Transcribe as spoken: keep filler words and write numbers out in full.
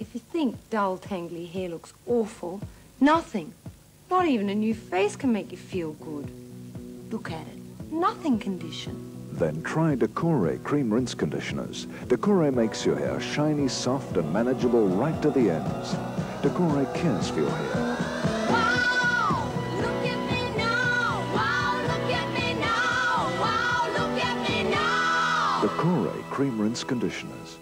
If you think dull, tangly hair looks awful, nothing, not even a new face, can make you feel good. Look at it. Nothing condition. Then try Decora Cream Rinse Conditioners. Decora makes your hair shiny, soft, and manageable right to the ends. Decora cares for your hair. Wow! Look at me now! Wow! Look at me now! Wow! Look at me now! Decora Cream Rinse Conditioners.